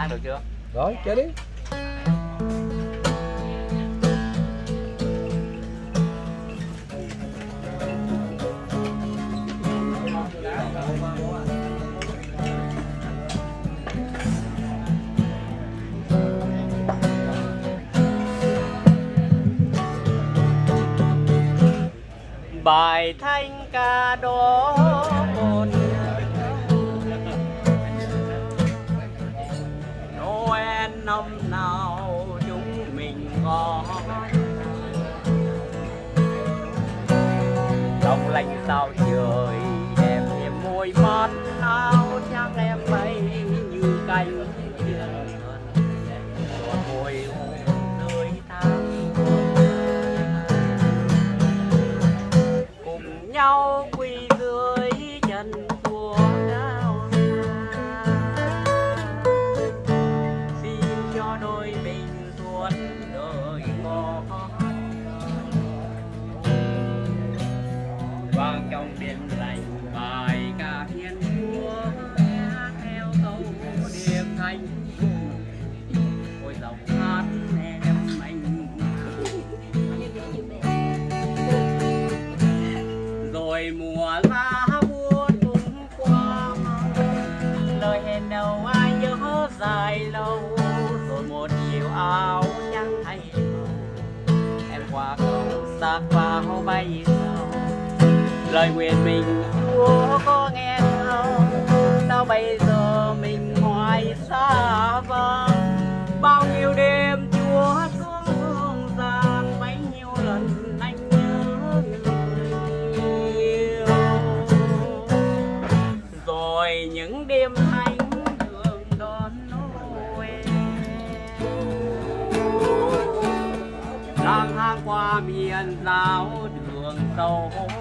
Hát được chưa? Rồi, chơi đi. Bài thanh ca đó một Noel năm nào chúng mình có lòng lành sao trời đẹp em môi mắt áo trắng em bay như cánh nhau quỳ dưới chân chùa cao xin cho đôi mình suốt đời ngọt vang trong biển lành bài ca thiên chúa theo câu điềm thanh ôi dòng hát em anh mùa lá buồn cũng qua lời hẹn đầu ai nhớ dài lâu rồi một chiều áo trắng thay màu em qua cầu xa vào bay sao lời nguyện mình Chúa có nghe không sao bây giờ mình ngoài xa vắng bao nhiêu đêm Chúa xuống hương gian bấy nhiêu lần những đêm anh thường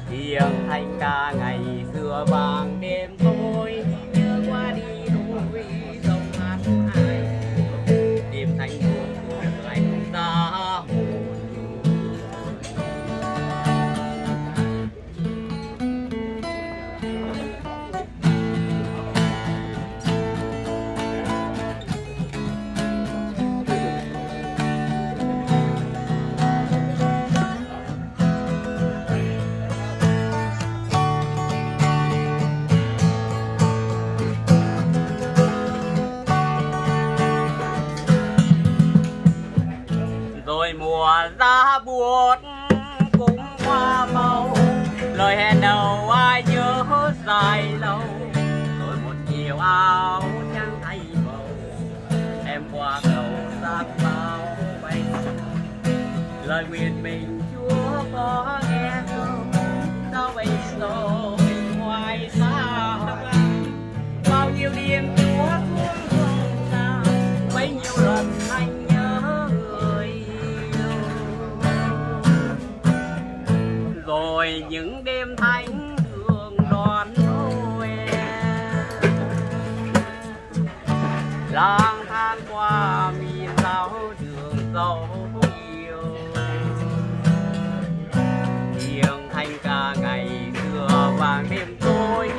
đón Noel lang thang qua miền giáo đường sâu yêu tiếng thanh ca ngày xưa vang đêm tối như qua đi đôi dòng hát hai đêm thanh buồn của anh ta mùa ra buốt cũng qua mau lời hẹn đầu ai nhớ dài lâu rồi một chiều áo trắng thay màu em qua cầu xa bao bay lời nguyện mình Chúa có nghe không sao bây giờ mình ngoài xa bao nhiêu đêm Chúa xuống không ta bấy nhiêu lần anh rồi những đêm thánh thường đón Noel lang thang qua miền giáo đường dấu yêu tiếng thanh ca ngày xưa vàng đêm tối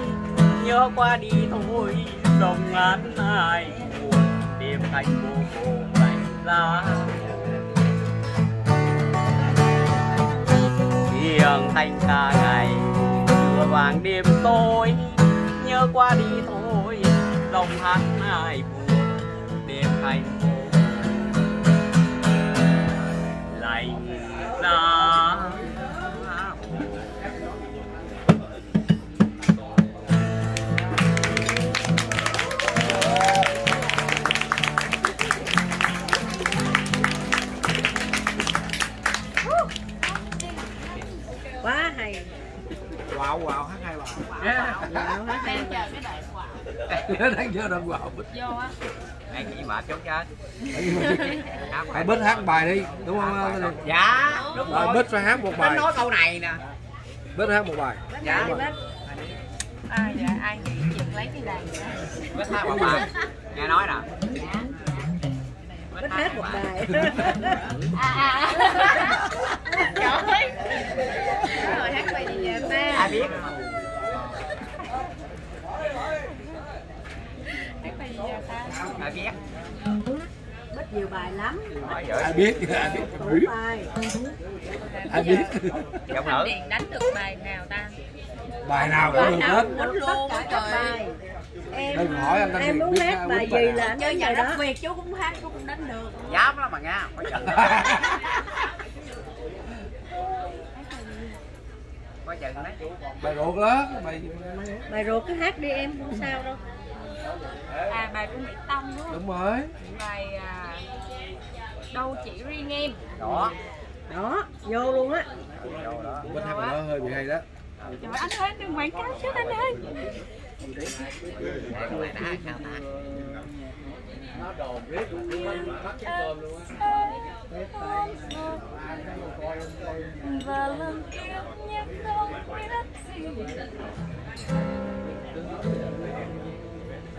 nhớ qua đi thôi dòng ngắn ai buồn đêm thanh vô cùng lạnh giá tiếng thanh ca ngày xưa vàng đêm tối nhớ qua đi thôi lòng hát ai buồn đêm thanh lạnh giá quá hay quạo quạo hát hay quạo đang chờ cái đoạn quạo đang chờ đoạn quạo vô á ai nghĩ mà chốt chết hãy Bích hát bài đi đúng không? Dạ đúng rồi, Bích phải hát một bài, nói câu này nè, Bích hát một bài. Dạ dạ ai nghĩ chuyện lấy cái đàn Bích hát một bài nghe nói nè, Bích hát một bài. Trời rồi, hát bài gì vậy ta? Ai biết. nhiều bài lắm. Ai biết, ai biết. Ai biết. Anh Điền đánh được bài nào ta? Bài nào cũng được hết. Đánh luôn tất cả các bài. Em muốn hát bài gì là anh đánh bài đó. Việc chú cũng hát, chú cũng đánh được. Dám lắm mà nha. Bài ruột đó, bài ruột cứ hát đi em không sao đâu. À bài của Mỹ Tông đúng không? Đúng rồi. Bài đâu chỉ riêng em. Đó. Đó, vô luôn á. Bên hai bài đó hơi bị hay đó. Trời anh ơi, đừng quảng cáo chứ anh ơi. Nó đồn riết mất cái cơm luôn á. Và lần yêu nhất không biết gì. Trời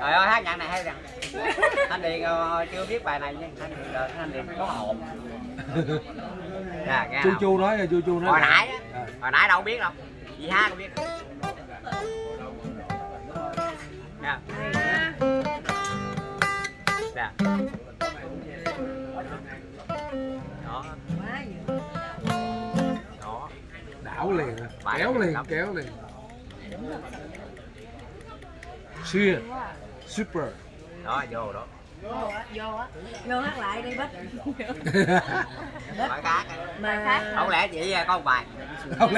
ơi hát nhạc này hay rằng Thanh Điền chưa biết bài này nhưng Thanh Điền có hồn. Nè, chú nói. Hồi nãy đâu biết đâu. Dì Ha cũng biết. Nè. Nè. Đó. Đó. Đảo liền, kéo liền. Xuyên super đó vô hát lại đi Bích. Bài khác không lẽ chị con bài ca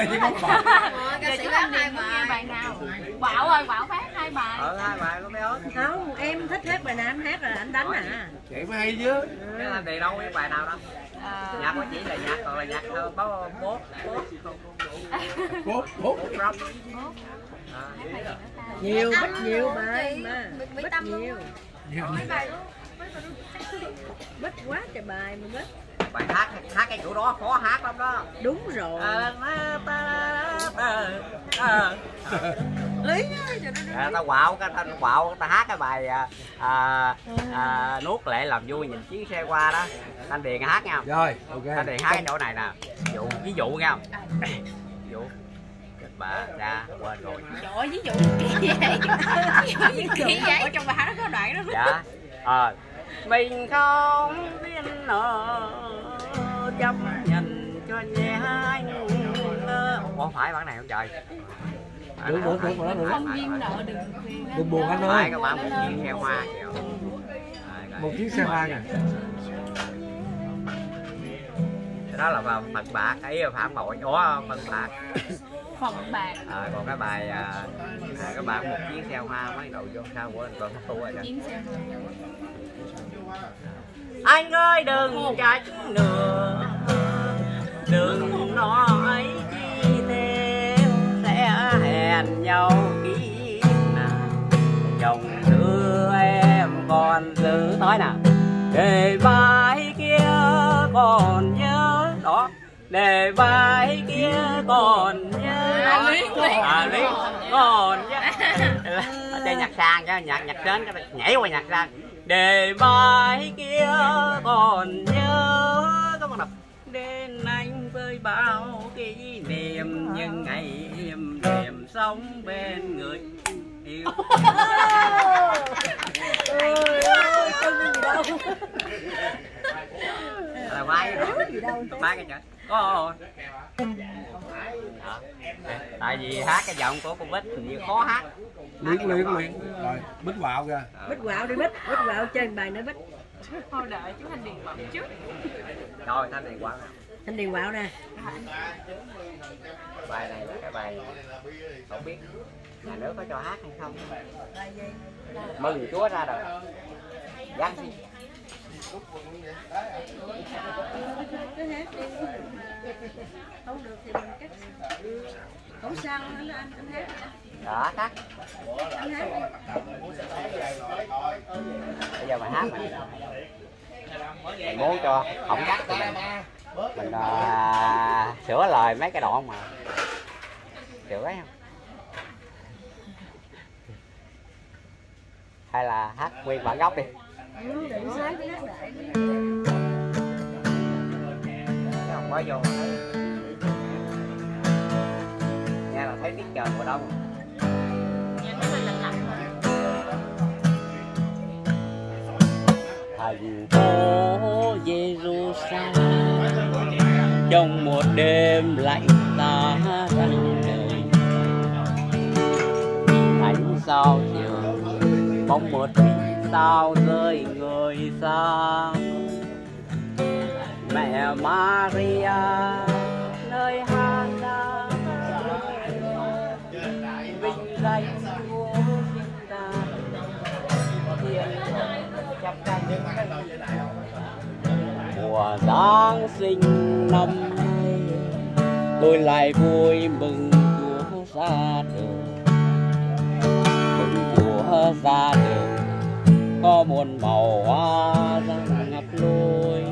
sĩ Anh Điền muốn nghe bài nào? Bảo ơi, Bảo phát hai bài. Hai bài luôn mấy ớt. Không, em thích hát bài nào em hát rồi anh đánh à. Vậy mới hay chứ. Anh Điền đâu biết bài nào đâu. Nhạc của chị là nhạc còn là nhạc báo bốt nhiều nhiều bài mà Bích nhiều Bích quá trời bài mà Bích bài hát cái chỗ đó khó hát lắm đó. Đúng rồi lý tao quạo tao hát cái bài nuốt lệ làm vui nhìn chiếc xe qua đó. Thanh Điền hát nghe không? Rồi ok. Thanh Điền hát cái chỗ này nè, ví dụ nghe không? Bà ra quên rồi. Trời ơi, ví dụ vậy. Ví dụ vậy. Ở trong bài nó có đoạn đó. Dạ. Mình không biết nữa chấp nhận cho nhé anh. Ủa phải bản này không trời? Đúng. Không duyên nợ đừng buồn anh ơi. Các bạn một chiếc xe hoa kìa. Một chiếc xe hoa kìa. Đó là phần bạc, ý là phản bội. Ủa phần bạc. Phòng bạc. Còn cái bài các bạn một chiếc xe hoa mới đầu vô sao quên còn mất tu rồi đó. Anh ơi đừng trách nữa, đừng nói nè, để vai kia còn nhớ đó, để vai kia còn nhớ lý còn nhớ. Chơi nhạc sang chứ, nhạc trên cái nhảy qua nhạc sang. Để vai kia còn nhớ các bạn đọc. Đến anh với bao kỷ niệm những ngày im đềm sống bên người yêu. Là vai gì đâu, ba cái chợ có rồi. Tại vì hát cái giọng của con Bích thì khó hát. Luyện rồi Bích quạo kìa. Bích quạo đi Bích, Bích quạo chơi bài nữa Bích. Thôi đợi chú Thanh Điền bận trước. Rồi Thanh Điền quạo nè. Thanh Điền quạo nè. Bài này là cái bài không biết nhà nước có cho hát hay không. Mừng Chúa ra đời. Giáng sinh. Không được thì mình cắt. Không sao anh hát. Đó cắt. Anh hát đi. Bây giờ mà hát mình muốn cho không cắt thì mình sửa lời mấy cái đoạn mà sửa không? Hay là hát nguyên bản gốc đi. Quá vô nghe là thấy tiết trời mùa đông. Thành phố Jerusalem trong một đêm lạnh ta thành đời. Ánh sao chiều bóng một vì sao rơi người xa. Mẹ Maria nơi hang đá vinh danh Chúa chúng ta thiên chấp cánh mùa Giáng sinh năm nay tôi lại vui mừng Chúa ra đời. Mừng Chúa ra đời có muôn màu hoa răng ngập lối.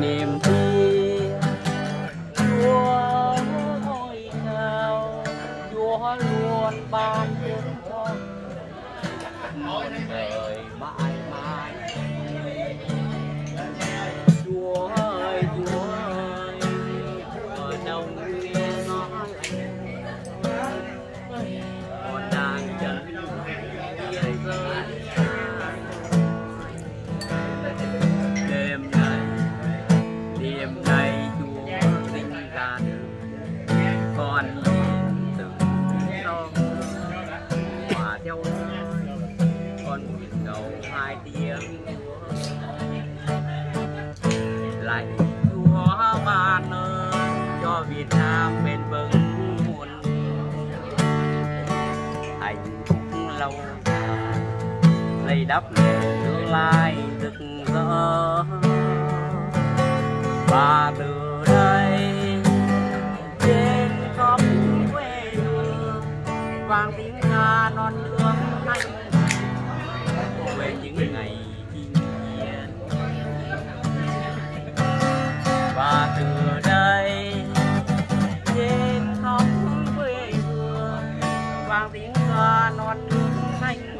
Niềm tin Chúa ngôi cao, Chúa luôn ban phước cho đời mãi mãi. Chúa ơi Chúa ơi, ở đâu nghe ngó lạnh, con đang chân thế giới. Việt Nam bền vững muôn hạnh phúc lâu dài xây đắp nền tương lai rực rỡ. Và từ đây trên khắp quê hương vang tiếng ca non nước Anh về những ngày chinh chiến. Và từ đây tiếng ca non nước Anh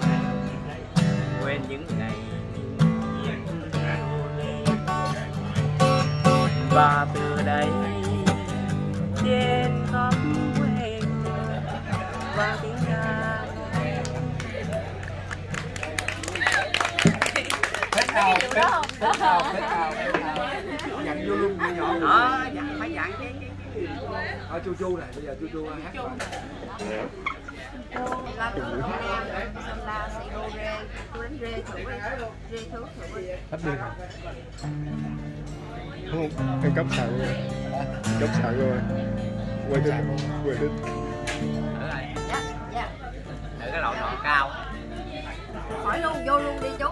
quên những ngày yên vui. Và từ đây trên khắp quê và tiếng ca dặn vô luôn nhỏ đó, dặn phải dặn chứ. Ở chu chu này bây giờ chu chu hát rồi. Em cắm sợi rồi, cắm sợi rồi, quay đít, quay đít. Thử cái lỗ nọ cao. Khỏi luôn, vô luôn đi chú.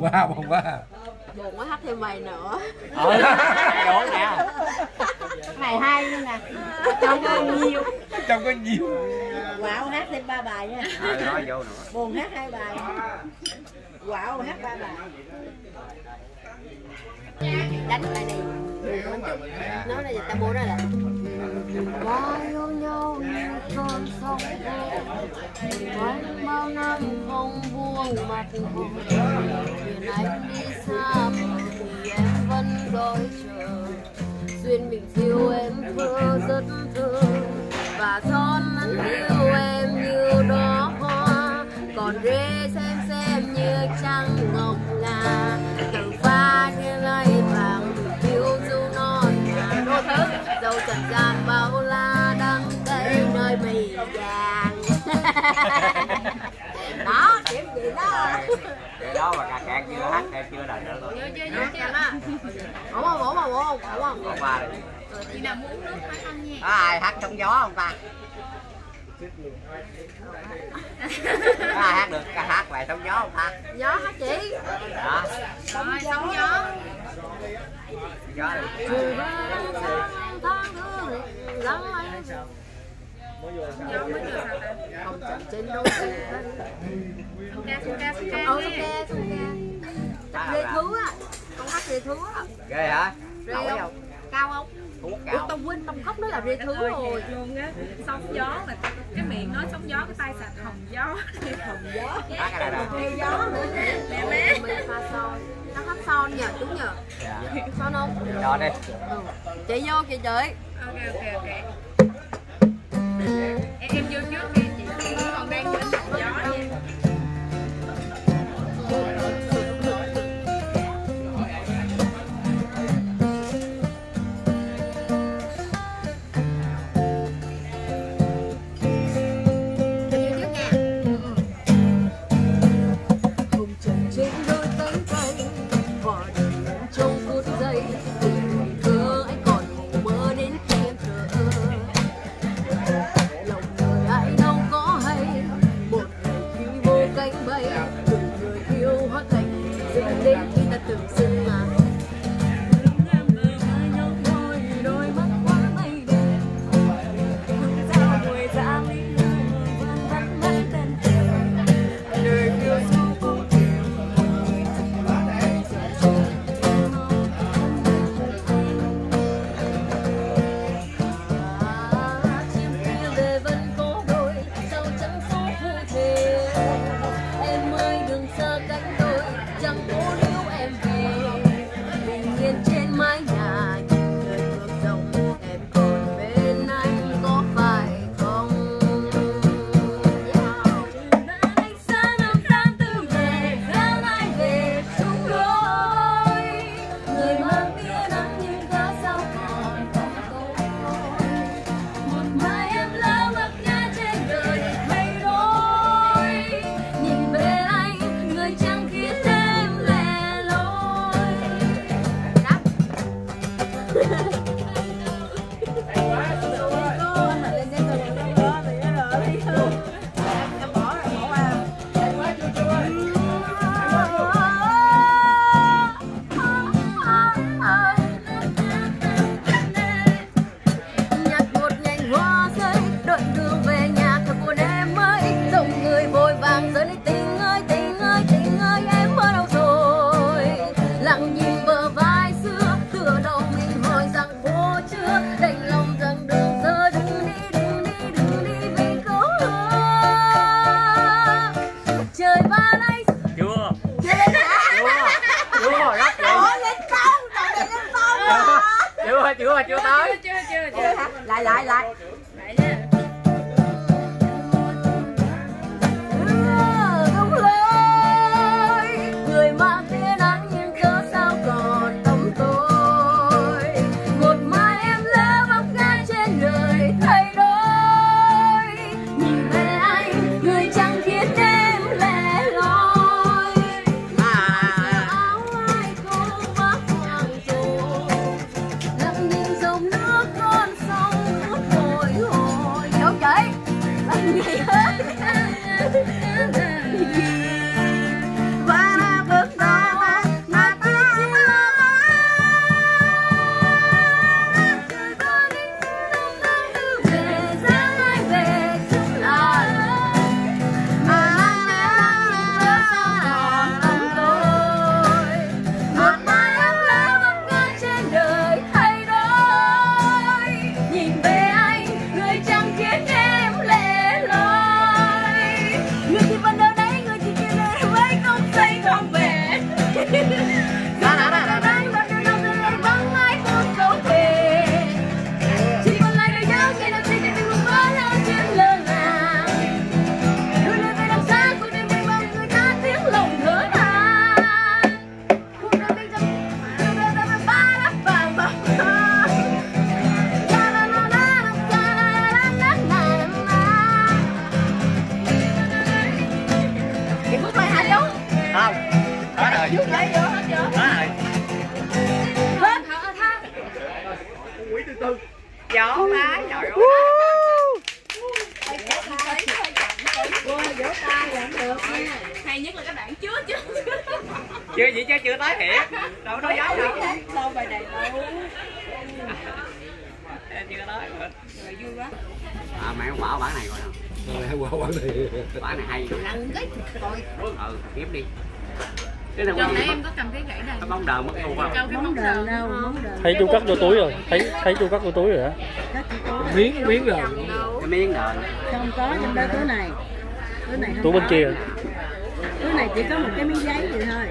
quá wow, không quá. Buồn quá hát thêm mày nữa. Ôi, đổ nè. Mày hay nữa nè. Trong có nhiều. Trong có nhiều. Quạo hát thêm 3 bài nha. Nói vô nữa. Buồn hát 2 bài. Quạo hát 3 bài. Đánh lại đi. Nói là gì ta bố ra là bao yêu nhau như con sông bao năm không buông mặt buồn chuyện anh đi xa thì em vẫn đợi chờ duyên mình yêu em mơ rất thương và son nắng yêu em như đó hoa còn rê xem như trăng ngọc ngà từng pha như lây vàng yêu du non ngàn đô thức dâu trần gian bao la đắng cây nơi mì vàng. Đó điểm gì đó để đó mà cà cạn chưa hát em chưa đợi nữa luôn không chị nào muốn nước phải ăn nha có ai hát trong gió không ta có ai hát được ca hát bài sóng gió không ta gió hả chị đó sóng gió gió không chậm trên đâu con hát rê thứ á ghê hả cao không tao quên tông gốc đó là rê thứ rồi luôn á sóng gió là cái miệng nói sóng gió cái tay sạch hồng gió rê gió nữa nè bé nó hát son nhờ đúng nhờ son không rồi đi chị vô kìa chị ok em vô trước đi chị còn đang chở sóng gió nha rồi. Hết hả Thanh? Quỷ từ từ. Vỗ tay rồi. Vỗ tay là không được nha. Hay nhất là các bạn chứa chứ. Chưa vậy chứ chưa tới thiệt. Đâu nó giáo đâu. Lâu bài này lâu. Em chưa tới rồi. Rồi vui quá. Mày không bảo bản này rồi nè. Bản này hay. Lần cái coi. Ừ, kiếm đi. Cái này nãy em có cầm cái gãy này. Bóng đờn mất luôn không? Bóng đờn đâu, bóng đờn. Thấy chú cắt vô túi rồi, thấy chú cắt vô túi rồi á. Miếng rồi. Cái miếng đờn. Không có trong đây túi này. Túi này không. Túi bên kia. Túi này chỉ có một cái miếng giấy vậy thôi.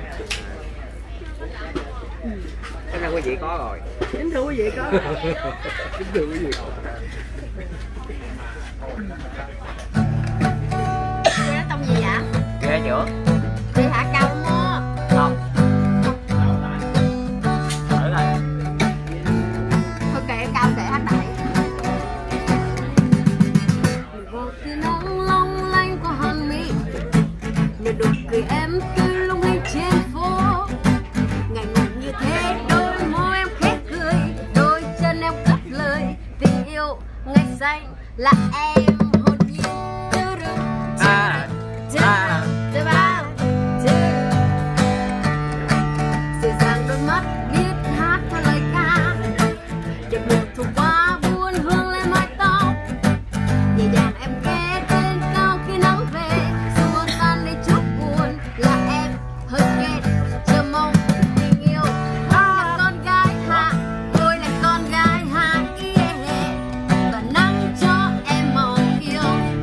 Cái này quý vị có rồi. Chính thưa quý vị có. Chính thưa quý vị có. Ghê tông gì vậy? Ghê chữa. Đi thả cao đúng không? Không. Thử thôi. Thôi kệ cao kệ anh đại. Một tia nắng long lanh qua hàng mi, nhờ nụ cười em tươi lung linh trên phố. Ngày ngày như thế, đôi môi em khẽ cười, đôi chân em cất lời tình yêu ngày xanh. Là em hồn nhiên tư rừng tư bao tư dễ dàng đôi mắt biết hát theo lời ca giọt nước thu qua buồn hương lên mái tóc nhẹ nhàng em ghé tên cao khi nắng về xua tan đi chút buồn là em hơi ghét chờ mong tình yêu là con gái hạ tôi là con gái hạ và nắng cho chùa tối ngày nắng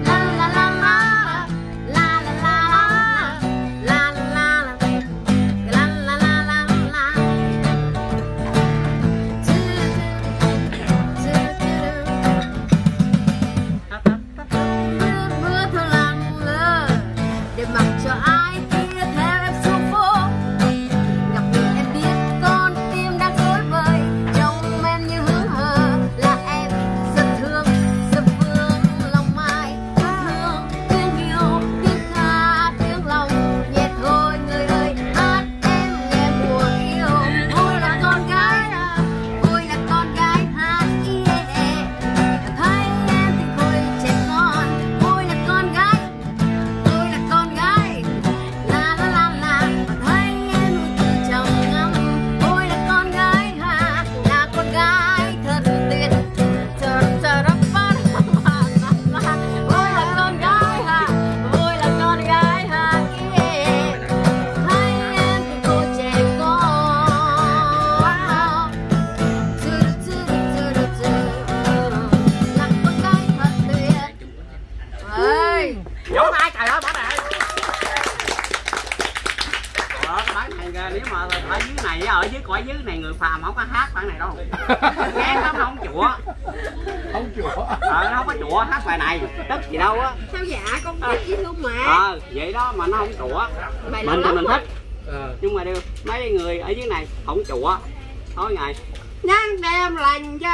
đem lành cho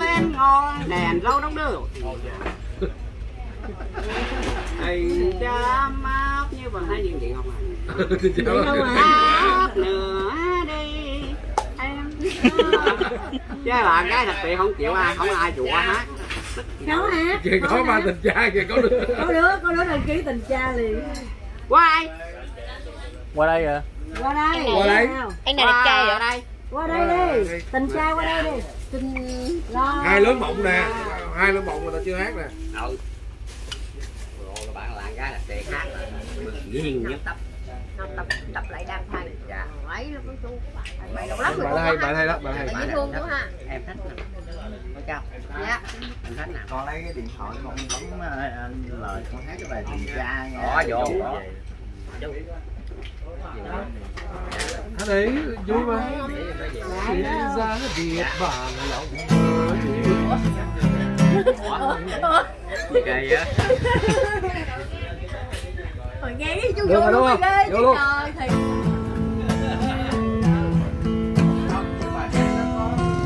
em ngon đèn lâu đóng đưa tình cha mát như bằng hai diện diện không à nữa đi em chứ là cái thật sự không chịu ai không ai chùa hát cháu hát kìa có ba tình cha kìa có đứa đăng ký tình cha liền qua ai qua đây à qua đây anh này đẹp trai ở đây qua đây đi tình trai qua đây đi tình hai lớn mộng nè hai lớn mộng người ta chưa hát nè ừ rồi bạn làm cái là tệ hát riêng nhất tập lại đam thai ấy nó cũng xuống mày lâu lắm rồi bạn hay thương quá ha em thích nè có chào dạ em thích nè con lấy cái điện thoại con bấm lời con hát cái bài tình cha nghe đó vô hát đấy vui mà chỉ ra biệt bàn lòng kì vậy hồi nghe cái chú vui luôn ơi trời thì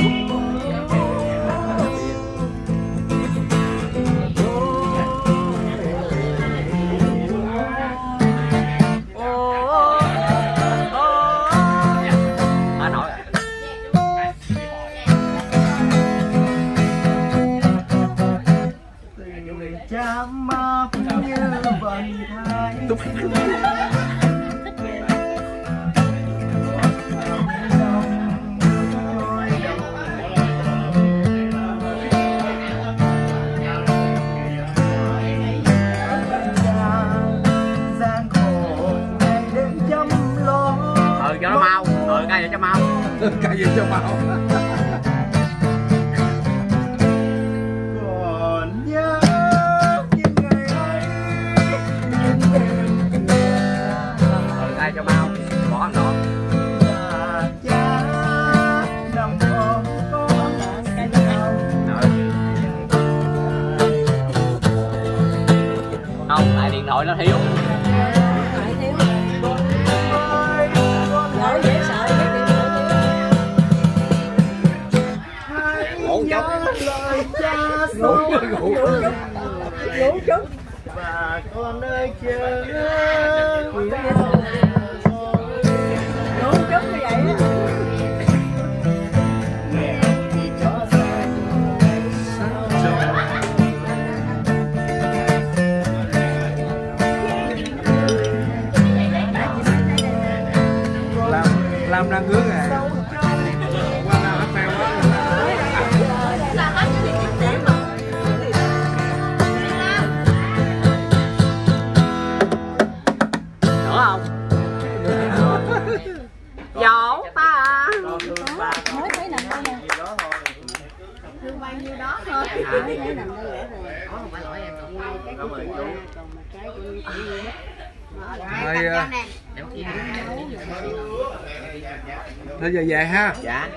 Trúc Phương chạm mắt như vần thái. Cài cho mau, cài gì cho mau. Còn nhớ những ngày ấy, những đêm nhà. Cài cho mau, bỏ anh đó. Và cha lòng con có cái nào? Không, tại điện thoại nó thiếu. Bà con ơi chờ ơi làm đang hướng à. Dỗ ta mới thấy nằm đây nè. Thương bao nhiêu đó thôi. Mới thấy nằm đây lẽ rồi. Không phải lỗi em đâu. Cái của chị ra, còn một cái của chị nữa. Rồi, thôi giờ về ha. Dạ.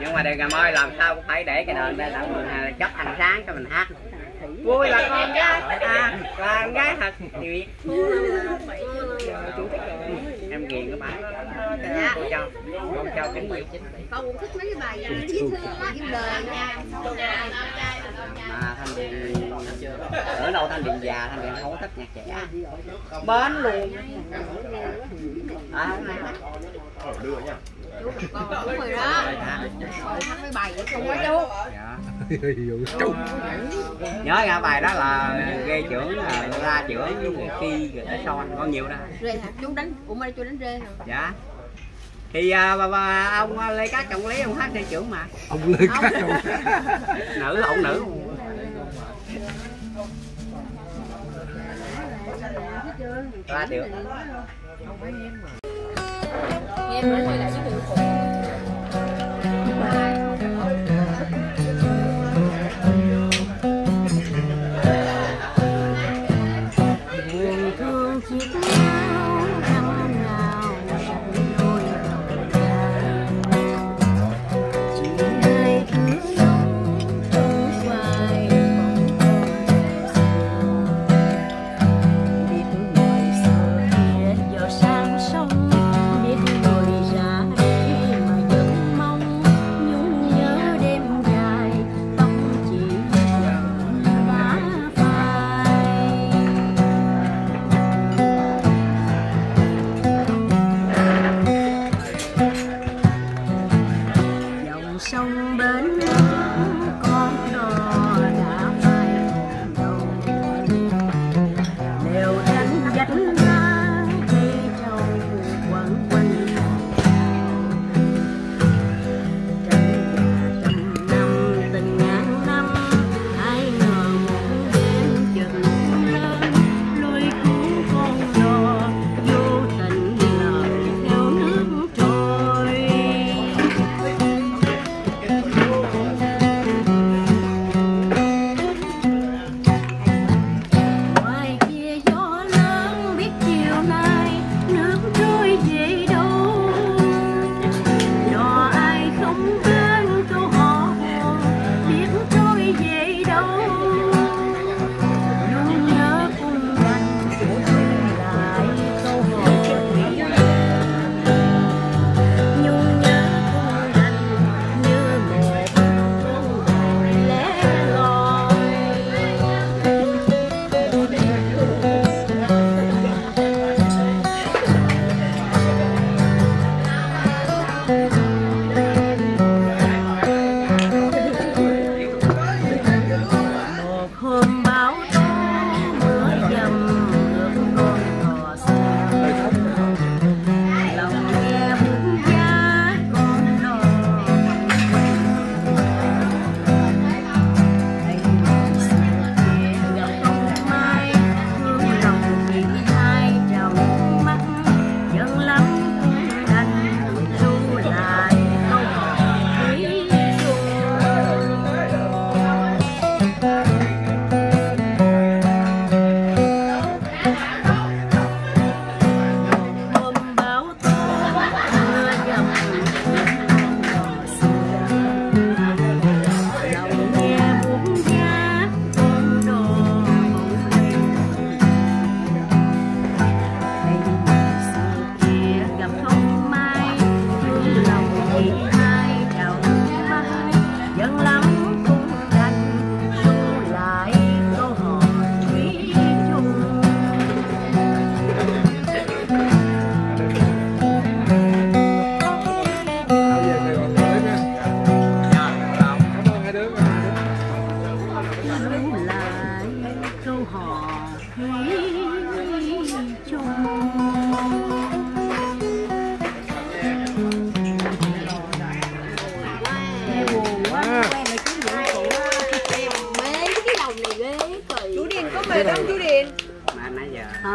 Nhưng mà đừng ơi, làm sao cũng phải để cái đền đây là mình chấp ánh sáng cho mình hát. Vui là con gái à, là con gái thật chuyện. Em ghiền cái bài đó con trao kính nguyện. Con cũng thích mấy cái bài nha, Thanh Điền ở đâu Thanh Điền già, Thanh Điền không thích nhạc trẻ. Bến luôn. Đưa nha. Chú con đúng rồi đó. Hát mấy bài vậy không quá chú. Nhớ ra bài đó là ghê trưởng là ra trưởng với khi rồi để son có nhiều đó. Rê hả? Chú đánh ủa mà chú đánh rê hả? Dạ. Thì bà ông Lê Cát Trọng Lý ông hát ghê trưởng mà. Ông Lê Cát Trọng nữ ông nữ. Ra được. Không phải em mà. Em mới lại với người phụ.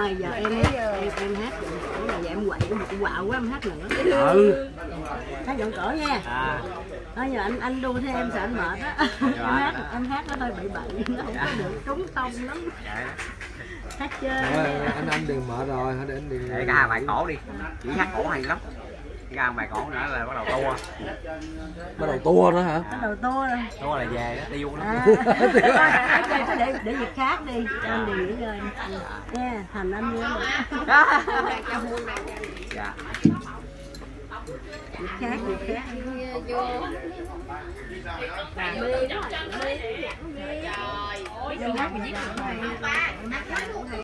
rồi giờ em hát giọng cỡ này, giờ em quậy của một quạo quá em hát nữa. Ừ. Hát giọng cỡ nha. À. Đó, giờ anh đu theo em sợ anh mệt á. Em hát nó hơi bị bậy, nó không có được trúng tông lắm. Hát chơi. Anh Điền mệt rồi, để anh Điền. Để ca bài cổ đi. Chỉ hát cổ hay lắm. Ra bài cổ nữa là bắt đầu tua. Bắt đầu tua nữa hả? Bắt đầu tua rồi. Tua là về đó, đi vô lắm. Để việc khác đi, anh đi nghỉ ngơi. Nha, thành anh nữa. Dạ. Việc khác, việc khác. Vô. Bà đi đó. Đi. Rồi. Vô hát mình giết.